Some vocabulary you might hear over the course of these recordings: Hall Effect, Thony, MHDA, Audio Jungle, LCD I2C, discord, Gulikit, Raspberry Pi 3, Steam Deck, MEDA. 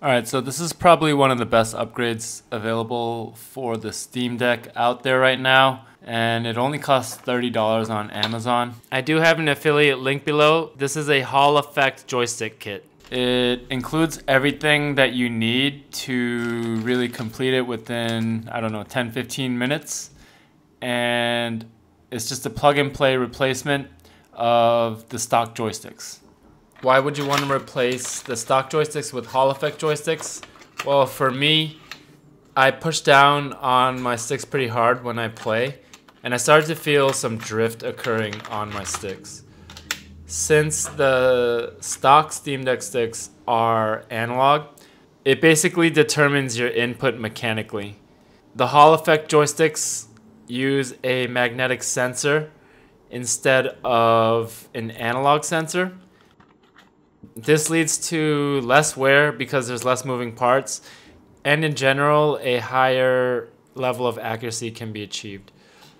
All right, so this is probably one of the best upgrades available for the Steam Deck out there right now, and it only costs $30 on Amazon. I do have an affiliate link below. This is a Hall Effect joystick kit. It includes everything that you need to really complete it within, I don't know, 10-15 minutes. And it's just a plug-and-play replacement of the stock joysticks. Why would you want to replace the stock joysticks with Hall Effect joysticks? Well, for me, I push down on my sticks pretty hard when I play, and I started to feel some drift occurring on my sticks. Since the stock Steam Deck sticks are analog, it basically determines your input mechanically. The Hall Effect joysticks use a magnetic sensor instead of an analog sensor. This leads to less wear because there's less moving parts, and in general, a higher level of accuracy can be achieved.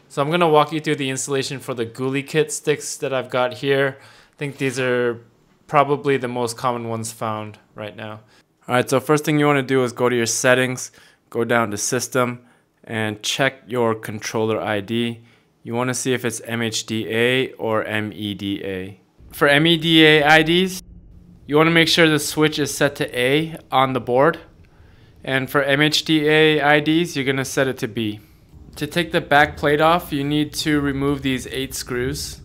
So I'm going to walk you through the installation for the Gulikit sticks that I've got here. I think these are probably the most common ones found right now. All right, so first thing you want to do is go to your settings, go down to system, and check your controller ID. You want to see if it's MHDA or MEDA. For MEDA IDs, you want to make sure the switch is set to A on the board. And for MHDA IDs, you're going to set it to B. To take the back plate off, you need to remove these 8 screws.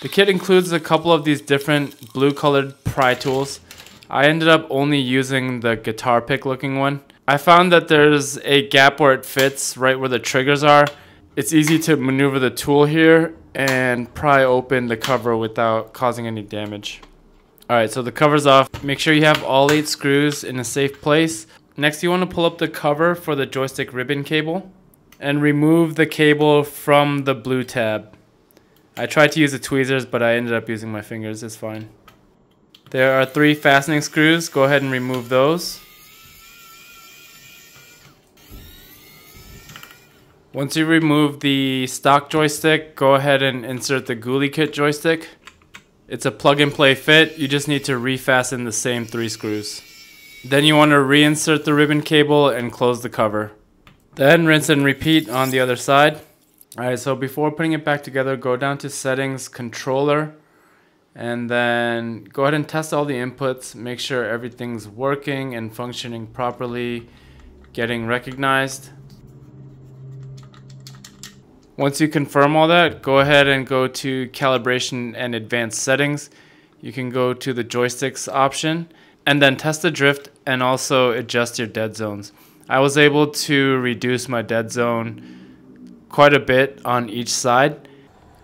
The kit includes a couple of these different blue colored pry tools. I ended up only using the guitar pick looking one. I found that there's a gap where it fits, right where the triggers are. It's easy to maneuver the tool here and pry open the cover without causing any damage. Alright, so the cover's off. Make sure you have all 8 screws in a safe place. Next, you want to pull up the cover for the joystick ribbon cable and remove the cable from the blue tab. I tried to use the tweezers, but I ended up using my fingers. It's fine. There are 3 fastening screws. Go ahead and remove those. Once you remove the stock joystick, go ahead and insert the Gulikit joystick. It's a plug-and-play fit. You just need to refasten the same 3 screws. Then you want to reinsert the ribbon cable and close the cover. Then rinse and repeat on the other side. Alright, so before putting it back together, go down to settings, controller, and then go ahead and test all the inputs. Make sure everything's working and functioning properly, getting recognized. Once you confirm all that, go ahead and go to calibration and advanced settings. You can go to the joysticks option and then test the drift and also adjust your dead zones. I was able to reduce my dead zone quite a bit on each side.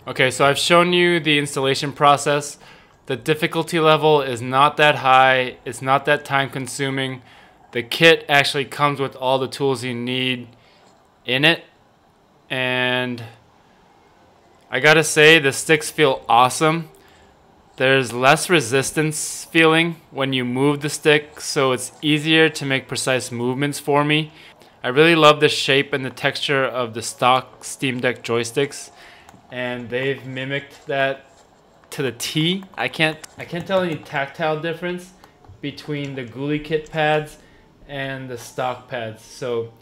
Okay, so I've shown you the installation process. The difficulty level is not that high, it's not that time consuming. The kit actually comes with all the tools you need in it. And I gotta say, the sticks feel awesome. There's less resistance feeling when you move the stick, so it's easier to make precise movements for me. I really love the shape and the texture of the stock Steam Deck joysticks, and they've mimicked that to the T. I can't tell any tactile difference between the Gulikit pads and the stock pads, so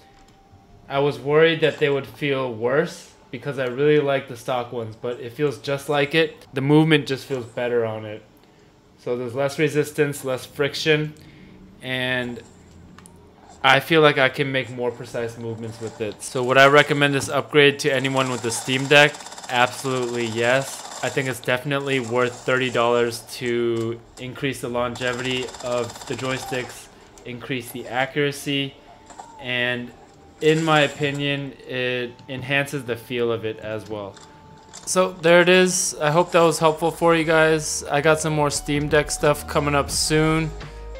I was worried that they would feel worse, because I really like the stock ones, but it feels just like it. The movement just feels better on it. So there's less resistance, less friction, and I feel like I can make more precise movements with it. So would I recommend this upgrade to anyone with the Steam Deck? Absolutely yes. I think it's definitely worth $30 to increase the longevity of the joysticks, increase the accuracy, and in my opinion, it enhances the feel of it as well. So there it is. I hope that was helpful for you guys. I got some more Steam Deck stuff coming up soon.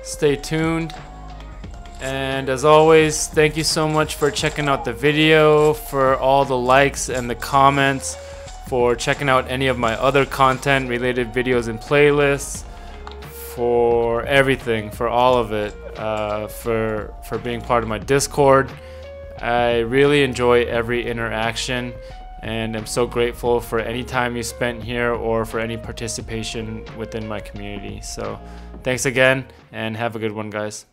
Stay tuned. And as always, thank you so much for checking out the video, for all the likes and the comments, for checking out any of my other content related videos and playlists, for everything, for all of it, for being part of my Discord. I really enjoy every interaction, and I'm so grateful for any time you spent here or for any participation within my community. So thanks again, and have a good one, guys.